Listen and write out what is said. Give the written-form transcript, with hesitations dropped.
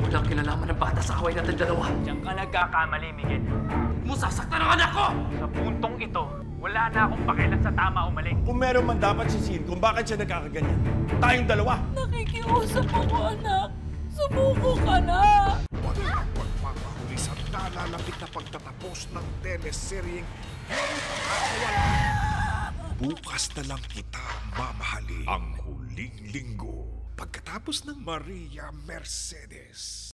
Walang kinalaman ng bata sa away natin dalawa. Diyan ka nagkakamali, Miguel. Musasaktan ang anak ko! Sa puntong ito, wala na akong pakialam sa tama o mali. Kung meron man dapat sisihin kung bakit siya nagkakaganyan, tayong dalawa. Nakikiusap ako, anak. Sumuko ka na! Pagpapahuli sa nalalapit na pagtatapos ng teleseryeng Bukas Na Lang Kita Mamahalin, ang huling linggo. Pagkatapos ng Maria Mercedes.